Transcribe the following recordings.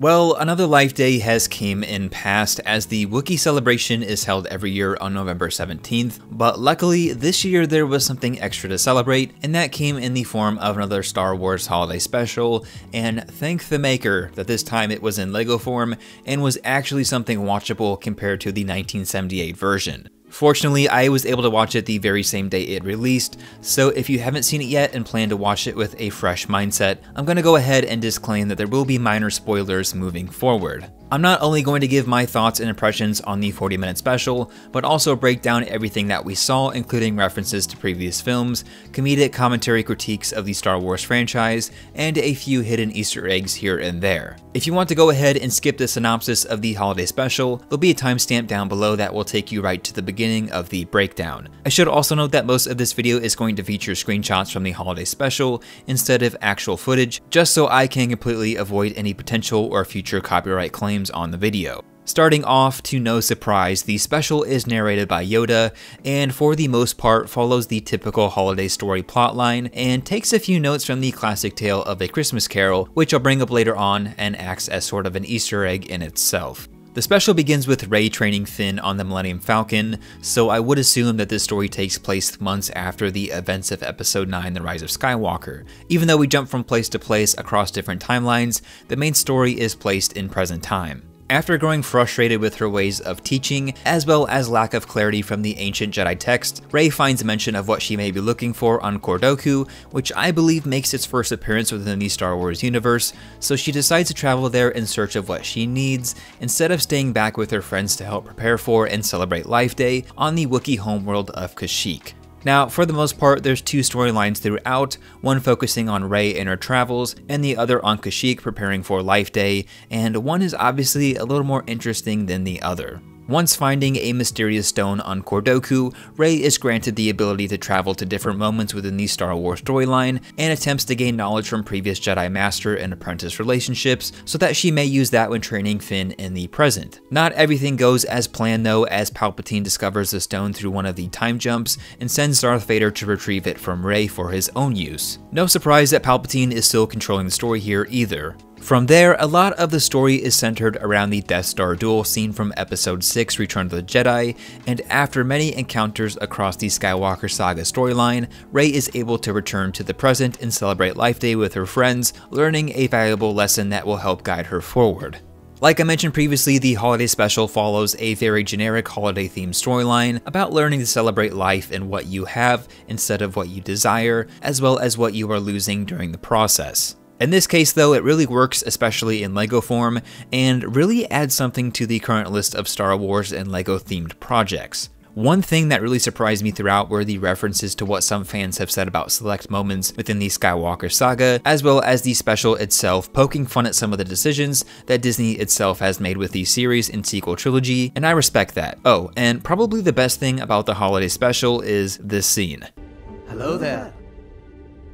Well, another Life Day has came and passed, as the Wookiee celebration is held every year on November 17th, but luckily this year there was something extra to celebrate, and that came in the form of another Star Wars holiday special, and thank the maker that this time it was in LEGO form and was actually something watchable compared to the 1978 version. Fortunately, I was able to watch it the very same day it released, so if you haven't seen it yet and plan to watch it with a fresh mindset, I'm going to go ahead and disclaim that there will be minor spoilers moving forward. I'm not only going to give my thoughts and impressions on the 40-minute special, but also break down everything that we saw, including references to previous films, comedic commentary, critiques of the Star Wars franchise, and a few hidden Easter eggs here and there. If you want to go ahead and skip the synopsis of the holiday special, there'll be a timestamp down below that will take you right to the beginning of the breakdown. I should also note that most of this video is going to feature screenshots from the holiday special instead of actual footage, just so I can completely avoid any potential or future copyright claims on the video. Starting off, to no surprise, the special is narrated by Yoda, and for the most part follows the typical holiday story plotline and takes a few notes from the classic tale of A Christmas Carol, which I'll bring up later on and acts as sort of an Easter egg in itself. The special begins with Rey training Finn on the Millennium Falcon, so I would assume that this story takes place months after the events of Episode 9 The Rise of Skywalker. Even though we jump from place to place across different timelines, the main story is placed in present time. After growing frustrated with her ways of teaching, as well as lack of clarity from the ancient Jedi text, Rey finds mention of what she may be looking for on Kordoku, which I believe makes its first appearance within the Star Wars universe, so she decides to travel there in search of what she needs, instead of staying back with her friends to help prepare for and celebrate Life Day on the Wookiee homeworld of Kashyyyk. Now, for the most part, there's two storylines throughout, one focusing on Rey and her travels, and the other on Kashyyyk preparing for Life Day, and one is obviously a little more interesting than the other. Once finding a mysterious stone on Kordoku, Rey is granted the ability to travel to different moments within the Star Wars storyline and attempts to gain knowledge from previous Jedi Master and Apprentice relationships so that she may use that when training Finn in the present. Not everything goes as planned though, as Palpatine discovers the stone through one of the time jumps and sends Darth Vader to retrieve it from Rey for his own use. No surprise that Palpatine is still controlling the story here either. From there, a lot of the story is centered around the Death Star duel seen from Episode 6 Return of the Jedi, and after many encounters across the Skywalker Saga storyline, Rey is able to return to the present and celebrate Life Day with her friends, learning a valuable lesson that will help guide her forward. Like I mentioned previously, the holiday special follows a very generic holiday-themed storyline about learning to celebrate life and what you have instead of what you desire, as well as what you are losing during the process. In this case though, it really works, especially in LEGO form, and really adds something to the current list of Star Wars and LEGO themed projects. One thing that really surprised me throughout were the references to what some fans have said about select moments within the Skywalker saga, as well as the special itself poking fun at some of the decisions that Disney itself has made with the series and sequel trilogy, and I respect that. Oh, and probably the best thing about the holiday special is this scene. Hello there.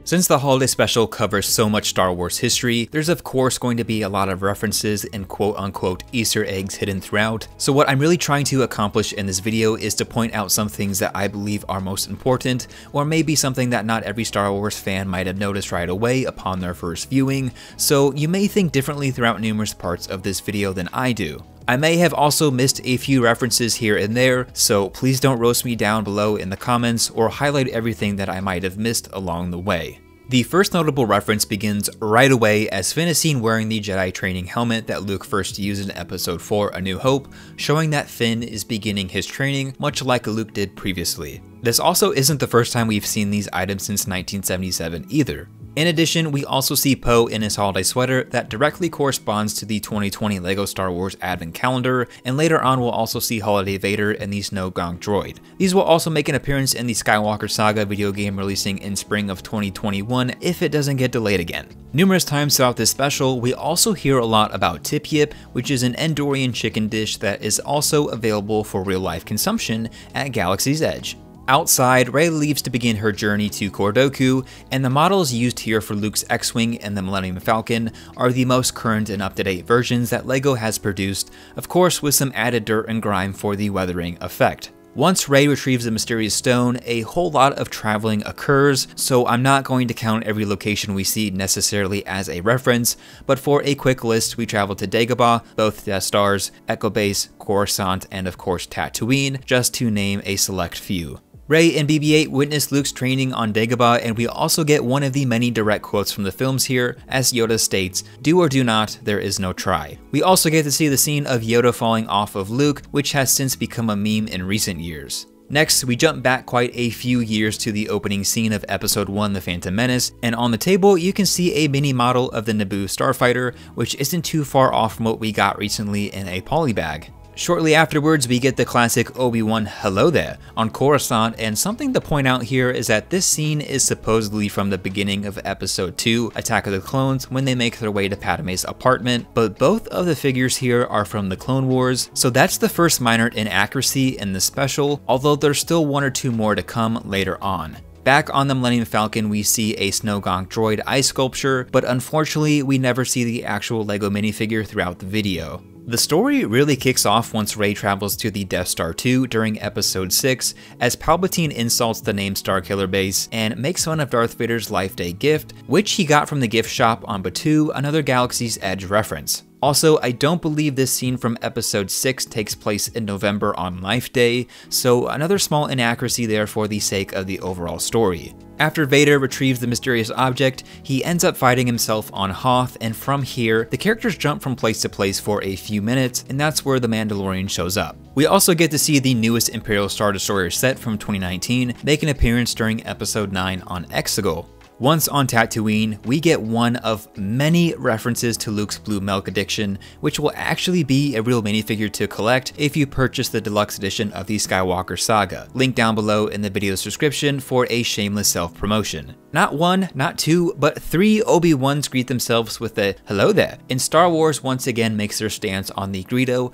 Since the holiday special covers so much Star Wars history, there's of course going to be a lot of references and quote-unquote Easter eggs hidden throughout, so what I'm really trying to accomplish in this video is to point out some things that I believe are most important, or maybe something that not every Star Wars fan might have noticed right away upon their first viewing, so you may think differently throughout numerous parts of this video than I do. I may have also missed a few references here and there, so please don't roast me down below in the comments or highlight everything that I might have missed along the way. The first notable reference begins right away as Finn is seen wearing the Jedi training helmet that Luke first used in Episode 4 A New Hope, showing that Finn is beginning his training much like Luke did previously. This also isn't the first time we've seen these items since 1977 either. In addition, we also see Poe in his holiday sweater that directly corresponds to the 2020 LEGO Star Wars Advent Calendar, and later on we'll also see Holiday Vader and the Snow Gong Droid. These will also make an appearance in the Skywalker Saga video game releasing in spring of 2021 if it doesn't get delayed again. Numerous times throughout this special, we also hear a lot about Tip-Yip, which is an Endorian chicken dish that is also available for real-life consumption at Galaxy's Edge. Outside, Rey leaves to begin her journey to Kordoku, and the models used here for Luke's X-Wing and the Millennium Falcon are the most current and up-to-date versions that LEGO has produced, of course with some added dirt and grime for the weathering effect. Once Rey retrieves the mysterious stone, a whole lot of traveling occurs, so I'm not going to count every location we see necessarily as a reference, but for a quick list, we travel to Dagobah, both Death Stars, Echo Base, Coruscant, and of course Tatooine, just to name a select few. Rey and BB-8 witness Luke's training on Dagobah, and we also get one of the many direct quotes from the films here, as Yoda states, "Do or do not, there is no try." We also get to see the scene of Yoda falling off of Luke, which has since become a meme in recent years. Next, we jump back quite a few years to the opening scene of Episode 1, The Phantom Menace, and on the table you can see a mini model of the Naboo Starfighter, which isn't too far off from what we got recently in a polybag. Shortly afterwards, we get the classic Obi-Wan "Hello there" on Coruscant, and something to point out here is that this scene is supposedly from the beginning of Episode 2, Attack of the Clones, when they make their way to Padme's apartment, but both of the figures here are from the Clone Wars, so that's the first minor inaccuracy in the special, although there's still one or two more to come later on. Back on the Millennium Falcon, we see a Snow Gonk droid ice sculpture, but unfortunately, we never see the actual LEGO minifigure throughout the video. The story really kicks off once Rey travels to the Death Star II during Episode 6, as Palpatine insults the name Starkiller Base and makes fun of Darth Vader's Life Day gift, which he got from the gift shop on Batuu, another Galaxy's Edge reference. Also, I don't believe this scene from Episode 6 takes place in November on Life Day, so another small inaccuracy there for the sake of the overall story. After Vader retrieves the mysterious object, he ends up fighting himself on Hoth, and from here, the characters jump from place to place for a few minutes, and that's where the Mandalorian shows up. We also get to see the newest Imperial Star Destroyer set from 2019 make an appearance during Episode 9 on Exegol. Once on Tatooine, we get one of many references to Luke's blue milk addiction, which will actually be a real minifigure to collect if you purchase the deluxe edition of the Skywalker Saga. Link down below in the video's description for a shameless self-promotion. Not one, not two, but three Obi-Wans greet themselves with a "Hello there," and Star Wars once again makes their stance on the Greedo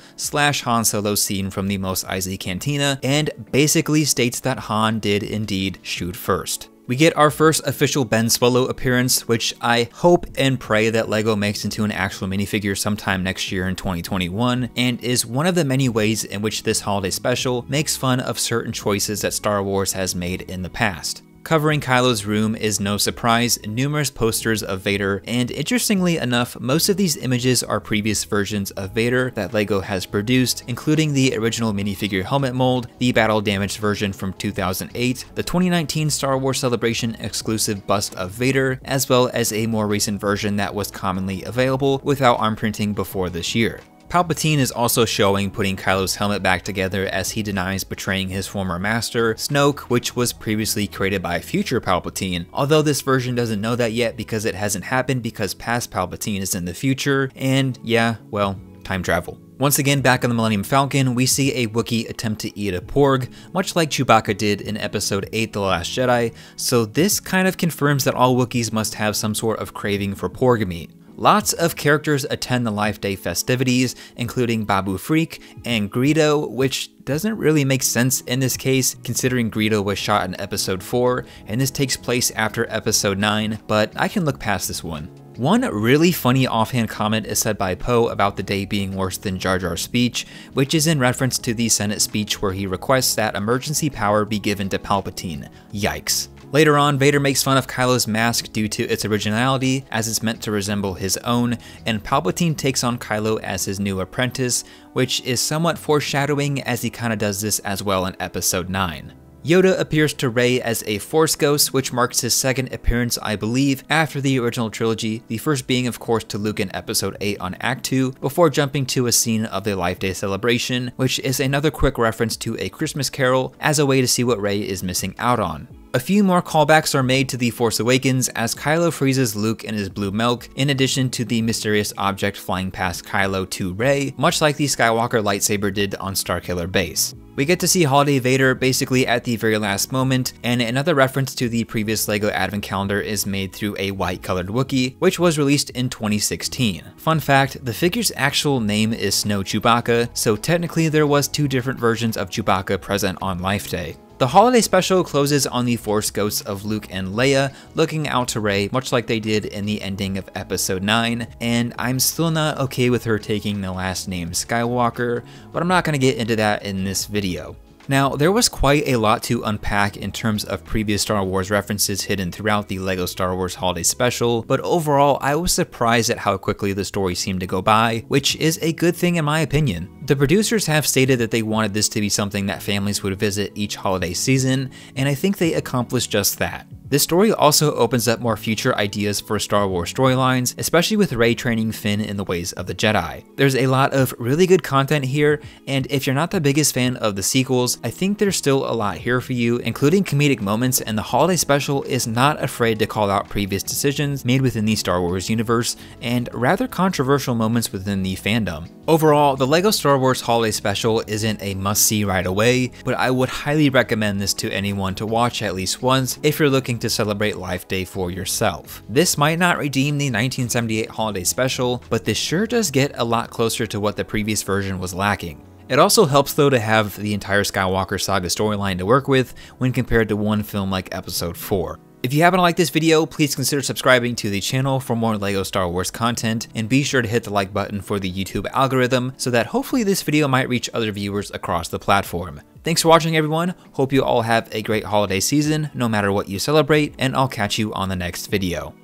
/ Han Solo scene from the Mos Eisley Cantina, and basically states that Han did indeed shoot first. We get our first official Ben Solo appearance, which I hope and pray that LEGO makes into an actual minifigure sometime next year in 2021, and is one of the many ways in which this holiday special makes fun of certain choices that Star Wars has made in the past. Covering Kylo's room is no surprise, numerous posters of Vader, and interestingly enough, most of these images are previous versions of Vader that LEGO has produced, including the original minifigure helmet mold, the battle-damaged version from 2008, the 2019 Star Wars Celebration exclusive bust of Vader, as well as a more recent version that was commonly available without arm printing before this year. Palpatine is also showing putting Kylo's helmet back together as he denies betraying his former master, Snoke, which was previously created by future Palpatine, although this version doesn't know that yet because it hasn't happened because past Palpatine is in the future, and yeah, well, time travel. Once again back on the Millennium Falcon, we see a Wookiee attempt to eat a Porg, much like Chewbacca did in Episode 8 The Last Jedi, so this kind of confirms that all Wookiees must have some sort of craving for Porg meat. Lots of characters attend the Life Day festivities, including Babu Frik and Greedo, which doesn't really make sense in this case, considering Greedo was shot in Episode 4, and this takes place after Episode 9, but I can look past this one. One really funny offhand comment is said by Poe about the day being worse than Jar Jar's speech, which is in reference to the Senate speech where he requests that emergency power be given to Palpatine. Yikes. Later on, Vader makes fun of Kylo's mask due to its originality, as it's meant to resemble his own, and Palpatine takes on Kylo as his new apprentice, which is somewhat foreshadowing as he kinda does this as well in Episode 9. Yoda appears to Rey as a Force Ghost, which marks his second appearance, I believe, after the original trilogy, the first being of course to Luke in Episode 8 on Act 2, before jumping to a scene of the Life Day celebration, which is another quick reference to A Christmas Carol as a way to see what Rey is missing out on. A few more callbacks are made to The Force Awakens as Kylo freezes Luke in his blue milk, in addition to the mysterious object flying past Kylo to Rey, much like the Skywalker lightsaber did on Starkiller Base. We get to see Holiday Vader basically at the very last moment, and another reference to the previous LEGO Advent Calendar is made through a white-colored Wookiee, which was released in 2016. Fun fact, the figure's actual name is Snow Chewbacca, so technically there was two different versions of Chewbacca present on Life Day. The holiday special closes on the Force Ghosts of Luke and Leia looking out to Rey, much like they did in the ending of Episode 9, and I'm still not okay with her taking the last name Skywalker, but I'm not going to get into that in this video. Now, there was quite a lot to unpack in terms of previous Star Wars references hidden throughout the LEGO Star Wars Holiday Special, but overall, I was surprised at how quickly the story seemed to go by, which is a good thing in my opinion. The producers have stated that they wanted this to be something that families would visit each holiday season, and I think they accomplished just that. This story also opens up more future ideas for Star Wars storylines, especially with Rey training Finn in the ways of the Jedi. There's a lot of really good content here, and if you're not the biggest fan of the sequels, I think there's still a lot here for you, including comedic moments, and the holiday special is not afraid to call out previous decisions made within the Star Wars universe, and rather controversial moments within the fandom. Overall, the LEGO Star Wars Holiday Special isn't a must-see right away, but I would highly recommend this to anyone to watch at least once if you're looking to celebrate Life Day for yourself. This might not redeem the 1978 Holiday Special, but this sure does get a lot closer to what the previous version was lacking. It also helps though to have the entire Skywalker Saga storyline to work with when compared to one film like Episode 4. If you happen to like this video, please consider subscribing to the channel for more LEGO Star Wars content, and be sure to hit the like button for the YouTube algorithm so that hopefully this video might reach other viewers across the platform. Thanks for watching everyone, hope you all have a great holiday season no matter what you celebrate, and I'll catch you on the next video.